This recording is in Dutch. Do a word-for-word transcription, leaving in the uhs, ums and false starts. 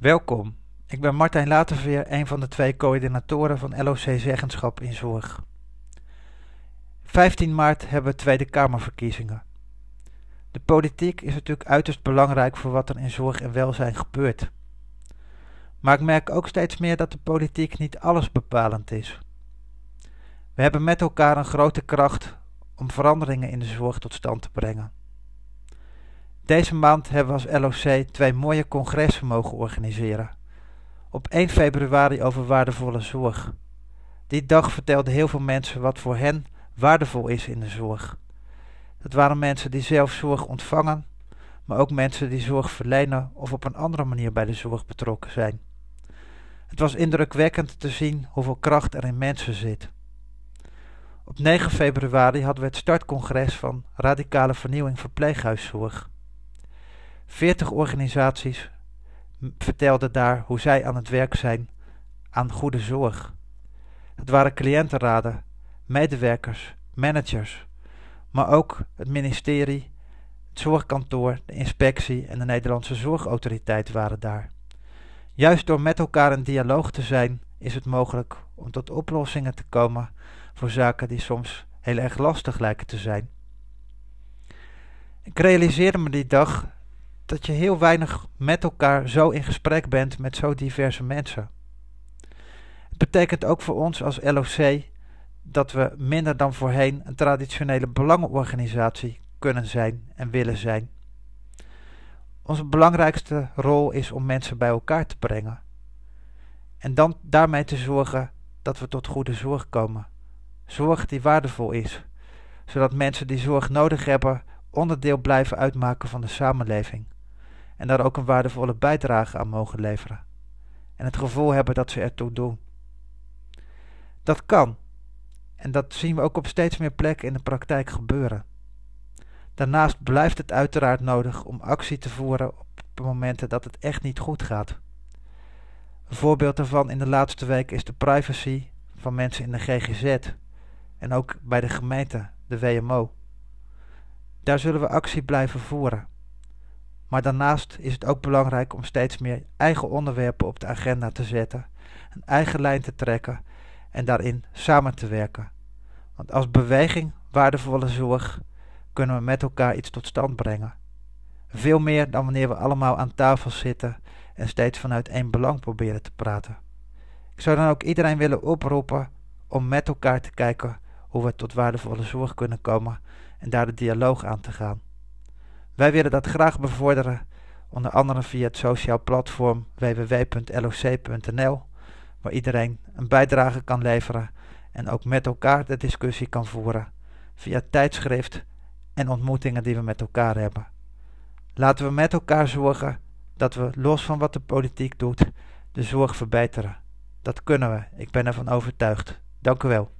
Welkom, ik ben Martijn Laterveer, een van de twee coördinatoren van L O C Zeggenschap in Zorg. vijftien maart hebben we Tweede Kamerverkiezingen. De politiek is natuurlijk uiterst belangrijk voor wat er in zorg en welzijn gebeurt. Maar ik merk ook steeds meer dat de politiek niet alles bepalend is. We hebben met elkaar een grote kracht om veranderingen in de zorg tot stand te brengen. Deze maand hebben we als L O C twee mooie congressen mogen organiseren. Op één februari over waardevolle zorg. Die dag vertelden heel veel mensen wat voor hen waardevol is in de zorg. Dat waren mensen die zelf zorg ontvangen, maar ook mensen die zorg verlenen of op een andere manier bij de zorg betrokken zijn. Het was indrukwekkend te zien hoeveel kracht er in mensen zit. Op negen februari hadden we het startcongres van Radicale Vernieuwing Verpleeghuiszorg. veertig organisaties vertelden daar hoe zij aan het werk zijn aan goede zorg. Het waren cliëntenraden, medewerkers, managers, maar ook het ministerie, het zorgkantoor, de inspectie en de Nederlandse Zorgautoriteit waren daar. Juist door met elkaar in dialoog te zijn is het mogelijk om tot oplossingen te komen voor zaken die soms heel erg lastig lijken te zijn. Ik realiseerde me die dag dat je heel weinig met elkaar zo in gesprek bent met zo diverse mensen. Het betekent ook voor ons als L O C dat we minder dan voorheen een traditionele belangenorganisatie kunnen zijn en willen zijn. Onze belangrijkste rol is om mensen bij elkaar te brengen. En dan daarmee te zorgen dat we tot goede zorg komen. Zorg die waardevol is, zodat mensen die zorg nodig hebben onderdeel blijven uitmaken van de samenleving. En daar ook een waardevolle bijdrage aan mogen leveren. En het gevoel hebben dat ze ertoe doen. Dat kan. En dat zien we ook op steeds meer plekken in de praktijk gebeuren. Daarnaast blijft het uiteraard nodig om actie te voeren op momenten dat het echt niet goed gaat. Een voorbeeld daarvan in de laatste week is de privacy van mensen in de G G Z. En ook bij de gemeente, de W M O. Daar zullen we actie blijven voeren. Maar daarnaast is het ook belangrijk om steeds meer eigen onderwerpen op de agenda te zetten, een eigen lijn te trekken en daarin samen te werken. Want als beweging waardevolle zorg kunnen we met elkaar iets tot stand brengen. Veel meer dan wanneer we allemaal aan tafel zitten en steeds vanuit één belang proberen te praten. Ik zou dan ook iedereen willen oproepen om met elkaar te kijken hoe we tot waardevolle zorg kunnen komen en daar de dialoog aan te gaan. Wij willen dat graag bevorderen, onder andere via het sociaal platform w w w punt l o c punt n l, waar iedereen een bijdrage kan leveren en ook met elkaar de discussie kan voeren, via tijdschrift en ontmoetingen die we met elkaar hebben. Laten we met elkaar zorgen dat we, los van wat de politiek doet, de zorg verbeteren. Dat kunnen we, ik ben ervan overtuigd. Dank u wel.